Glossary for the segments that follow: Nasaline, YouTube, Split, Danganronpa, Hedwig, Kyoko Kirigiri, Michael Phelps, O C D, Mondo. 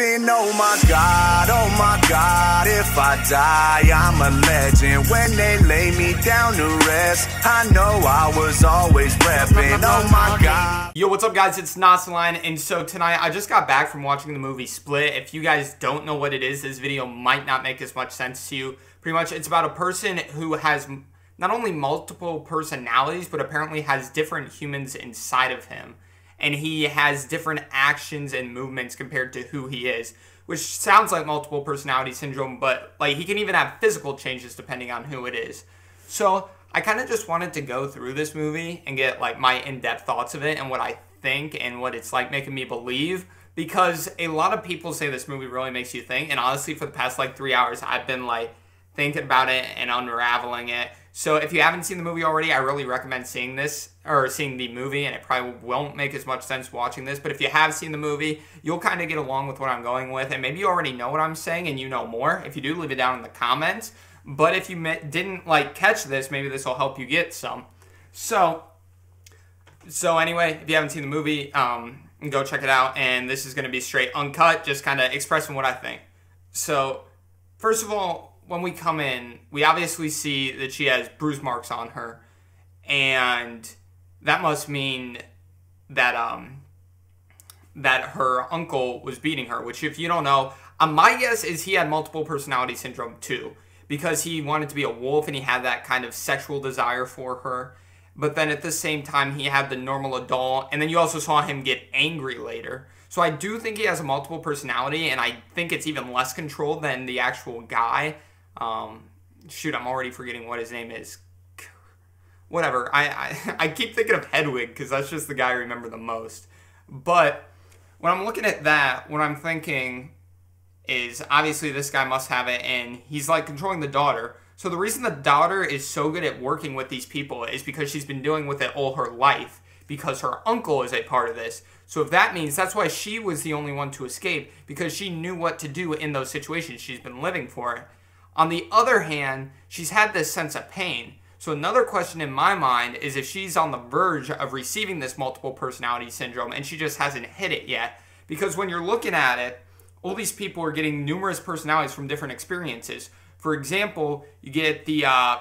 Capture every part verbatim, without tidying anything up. Hoping, oh my God, oh my God, if I die, I'm a legend. When they lay me down to rest, I know I was always repping, oh my God. Yo, what's up guys, it's Nasaline, and so tonight I just got back from watching the movie Split. If you guys don't know what it is, this video might not make as much sense to you. Pretty much, it's about a person who has not only multiple personalities, but apparently has different humans inside of him. And he has different actions and movements compared to who he is, which sounds like multiple personality syndrome, but like he can even have physical changes depending on who it is. So I kind of just wanted to go through this movie and get like my in-depth thoughts of it and what I think and what it's like making me believe, because a lot of people say this movie really makes you think, and honestly for the past like three hours I've been like thinking about it and unraveling it. So if you haven't seen the movie already, I really recommend seeing this, or seeing the movie, and it probably won't make as much sense watching this, but if you have seen the movie, you'll kind of get along with what I'm going with, and maybe you already know what I'm saying and you know more. If you do, leave it down in the comments, but if you didn't like catch this, maybe this will help you get some. So, so anyway, if you haven't seen the movie, um, go check it out, and this is going to be straight uncut, just kind of expressing what I think. So, first of all, when we come in, we obviously see that she has bruise marks on her, and that must mean that um that her uncle was beating her, which if you don't know, um, my guess is he had multiple personality syndrome too, because he wanted to be a wolf and he had that kind of sexual desire for her, but then at the same time he had the normal adult, and then you also saw him get angry later. So I do think he has a multiple personality, and I think it's even less controlled than the actual guy. Um, shoot, I'm already forgetting what his name is. Whatever. I, I, I keep thinking of Hedwig because that's just the guy I remember the most. But when I'm looking at that, what I'm thinking is obviously this guy must have it, and he's like controlling the daughter. So the reason the daughter is so good at working with these people is because she's been dealing with it all her life, because her uncle is a part of this. So if that means, that's why she was the only one to escape, because she knew what to do in those situations. She's been living for it. On the other hand, she's had this sense of pain. So another question in my mind is if she's on the verge of receiving this multiple personality syndrome and she just hasn't hit it yet. Because when you're looking at it, all these people are getting numerous personalities from different experiences. For example, you get the, uh,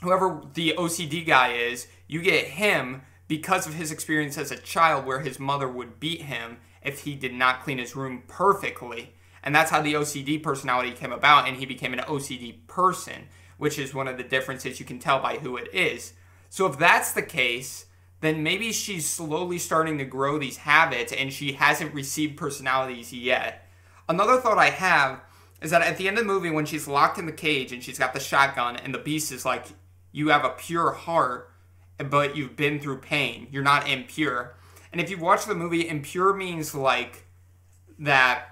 whoever the O C D guy is, you get him because of his experience as a child where his mother would beat him if he did not clean his room perfectly. And that's how the O C D personality came about, and he became an O C D person, which is one of the differences you can tell by who it is. So if that's the case, then maybe she's slowly starting to grow these habits, and she hasn't received personalities yet. Another thought I have is that at the end of the movie, when she's locked in the cage and she's got the shotgun, and the beast is like, you have a pure heart, but you've been through pain. You're not impure. And if you've watched the movie, impure means like that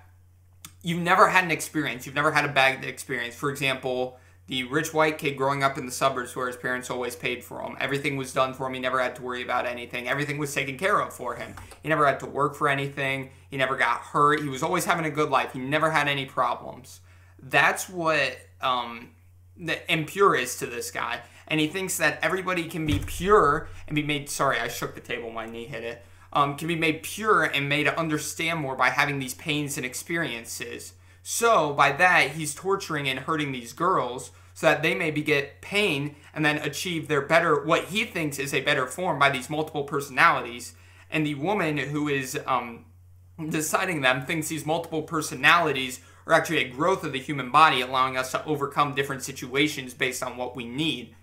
you've never had an experience. You've never had a bad experience. For example, the rich white kid growing up in the suburbs where his parents always paid for him. Everything was done for him. He never had to worry about anything. Everything was taken care of for him. He never had to work for anything. He never got hurt. He was always having a good life. He never had any problems. That's what um, the impure is to this guy. And he thinks that everybody can be pure and be made... Sorry, I shook the table. My knee hit it. Um, can be made pure and made to understand more by having these pains and experiences. So by that, he's torturing and hurting these girls so that they maybe get pain and then achieve their better, what he thinks is a better form by these multiple personalities. And the woman who is um, deciding them thinks these multiple personalities are actually a growth of the human body, allowing us to overcome different situations based on what we need.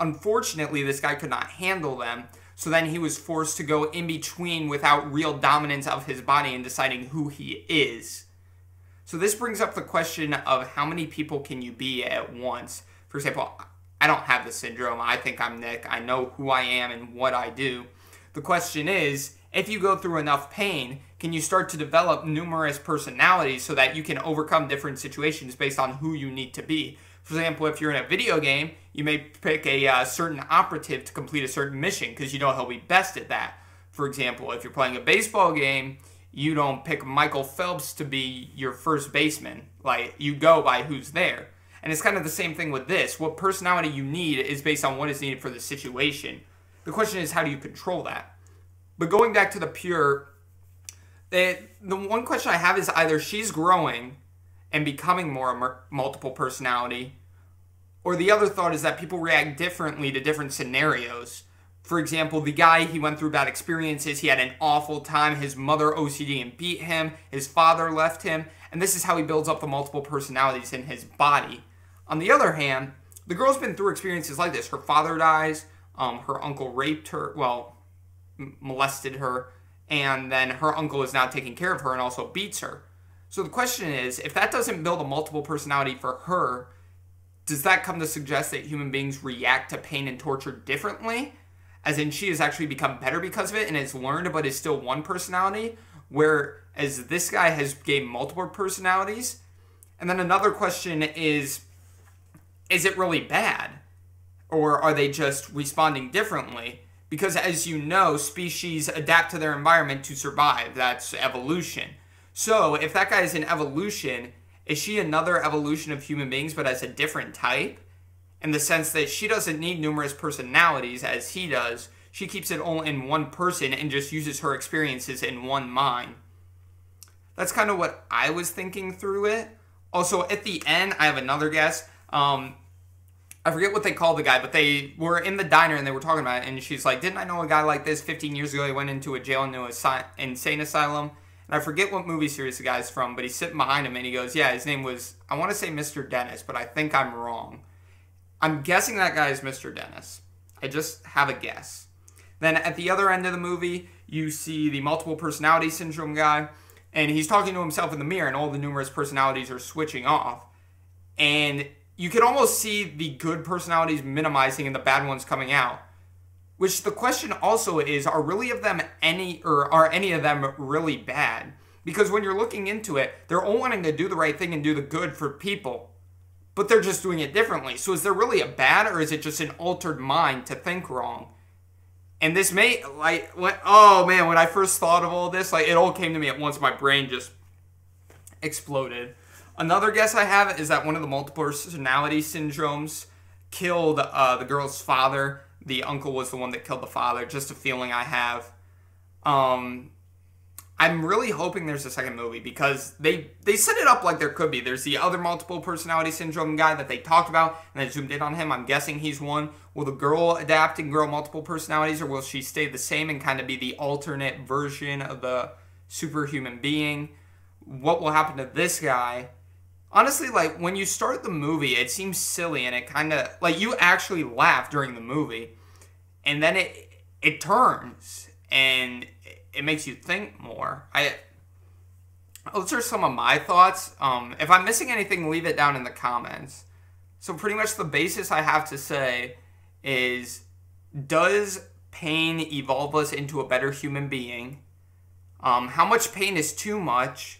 Unfortunately, this guy could not handle them. So then he was forced to go in between without real dominance of his body and deciding who he is. So this brings up the question of how many people can you be at once? For example, I don't have the syndrome. I think I'm Nick. I know who I am and what I do. The question is, if you go through enough pain, can you start to develop numerous personalities so that you can overcome different situations based on who you need to be? For example, if you're in a video game, you may pick a uh, certain operative to complete a certain mission because you know he'll be best at that. For example, if you're playing a baseball game, you don't pick Michael Phelps to be your first baseman. Like, you go by who's there. And it's kind of the same thing with this. What personality you need is based on what is needed for the situation. The question is, how do you control that? But going back to the pure, They, the one question I have is either she's growing and becoming more a multiple personality, or the other thought is that people react differently to different scenarios. For example, the guy, he went through bad experiences, he had an awful time, his mother O C D and beat him, his father left him, and this is how he builds up the multiple personalities in his body. On the other hand, the girl's been through experiences like this. Her father dies, um, her uncle raped her, well, molested her, and then her uncle is now taking care of her and also beats her. So the question is, if that doesn't build a multiple personality for her, does that come to suggest that human beings react to pain and torture differently? As in, she has actually become better because of it and has learned, but is still one personality, whereas this guy has gained multiple personalities. And then another question is, is it really bad? Or are they just responding differently? Because as you know, species adapt to their environment to survive. That's evolution. So if that guy is an evolution, is she another evolution of human beings but as a different type? In the sense that she doesn't need numerous personalities as he does. She keeps it all in one person and just uses her experiences in one mind. That's kind of what I was thinking through it. Also, at the end, I have another guess. Um, I forget what they call the guy, but they were in the diner and they were talking about it. And she's like, didn't I know a guy like this fifteen years ago? He went into a jail and an insane asylum. And I forget what movie series the guy's from, but he's sitting behind him and he goes, yeah, his name was, I want to say Mister Dennis, but I think I'm wrong. I'm guessing that guy is Mister Dennis. I just have a guess. Then at the other end of the movie, you see the multiple personality syndrome guy, and he's talking to himself in the mirror, and all the numerous personalities are switching off. And you can almost see the good personalities minimizing and the bad ones coming out. Which the question also is, are really of them any, or are any of them really bad? Because when you're looking into it, they're all wanting to do the right thing and do the good for people. But they're just doing it differently. So is there really a bad, or is it just an altered mind to think wrong? And this may, like, what, oh man, when I first thought of all this, like, it all came to me at once. My brain just exploded. Another guess I have is that one of the multiple personality syndromes killed uh, the girl's father. The uncle was the one that killed the father. Just a feeling I have. Um... I'm really hoping there's a second movie because they, they set it up like there could be. There's the other multiple personality syndrome guy that they talked about and I zoomed in on him. I'm guessing he's one. Will the girl adapt and grow multiple personalities, or will she stay the same and kind of be the alternate version of the superhuman being? What will happen to this guy? Honestly, like, when you start the movie, it seems silly and it kind of, like, you actually laugh during the movie. And then it, it turns and it makes you think more. I, those are some of my thoughts. Um, if I'm missing anything, leave it down in the comments. So pretty much the basis I have to say is, does pain evolve us into a better human being? Um, how much pain is too much?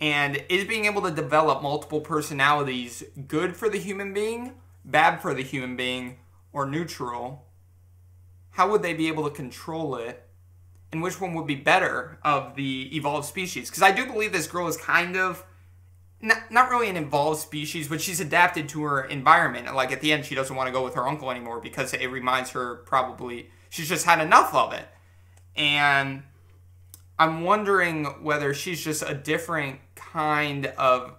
And is being able to develop multiple personalities good for the human being, bad for the human being, or neutral? How would they be able to control it? And which one would be better of the evolved species? Because I do believe this girl is kind of not, not really an evolved species, but she's adapted to her environment. Like, at the end, she doesn't want to go with her uncle anymore because it reminds her, probably, she's just had enough of it. And I'm wondering whether she's just a different kind of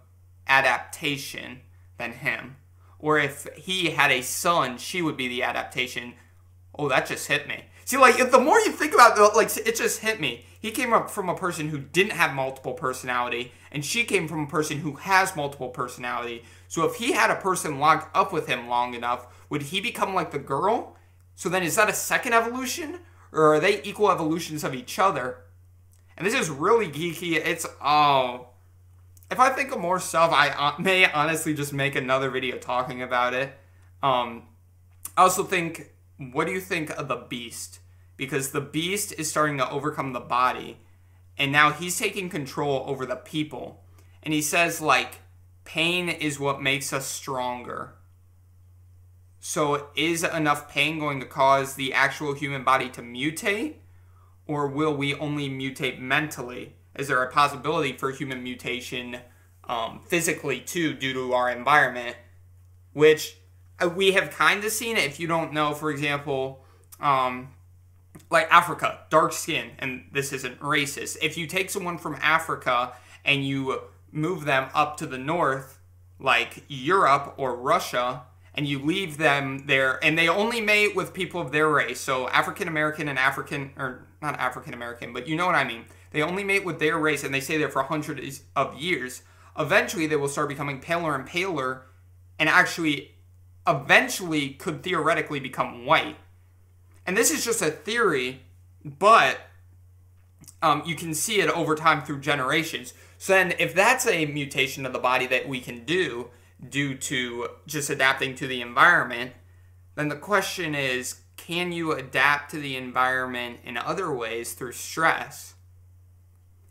adaptation than him. Or if he had a son, she would be the adaptation. Oh, that just hit me. See, like, the more you think about it, like, it just hit me. He came up from a person who didn't have multiple personality, and she came from a person who has multiple personality. So if he had a person locked up with him long enough, would he become like the girl? So then is that a second evolution? Or are they equal evolutions of each other? And this is really geeky. It's, oh. If I think of more stuff, I may honestly just make another video talking about it. Um, I also think, what do you think of the beast? Because the beast is starting to overcome the body, and now he's taking control over the people. And he says, like, pain is what makes us stronger. So is enough pain going to cause the actual human body to mutate? Or will we only mutate mentally? Is there a possibility for human mutation um, physically, too, due to our environment? Which we have kind of seen it. If you don't know, for example, um, like Africa, dark skin, and this isn't racist. If you take someone from Africa and you move them up to the north, like Europe or Russia, and you leave them there, and they only mate with people of their race. So African-American and African, or not African-American, but you know what I mean. They only mate with their race, and they stay there for hundreds of years. Eventually, they will start becoming paler and paler, and actually, eventually, could theoretically become white. And this is just a theory, but um, you can see it over time through generations. So then, if that's a mutation of the body that we can do, due to just adapting to the environment, then the question is, can you adapt to the environment in other ways through stress?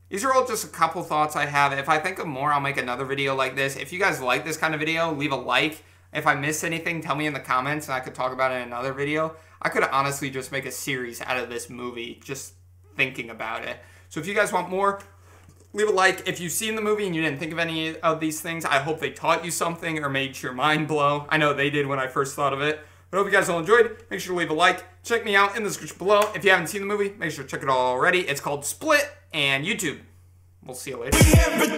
These are all just a couple thoughts I have. If I think of more, I'll make another video like this. If you guys like this kind of video, leave a like. If I miss anything, tell me in the comments and I could talk about it in another video. I could honestly just make a series out of this movie, just thinking about it. So if you guys want more, leave a like. If you've seen the movie and you didn't think of any of these things, I hope they taught you something or made your mind blow. I know they did when I first thought of it. But I hope you guys all enjoyed. Make sure to leave a like. Check me out in the description below. If you haven't seen the movie, make sure to check it out already. It's called Split, and YouTube. We'll see you later.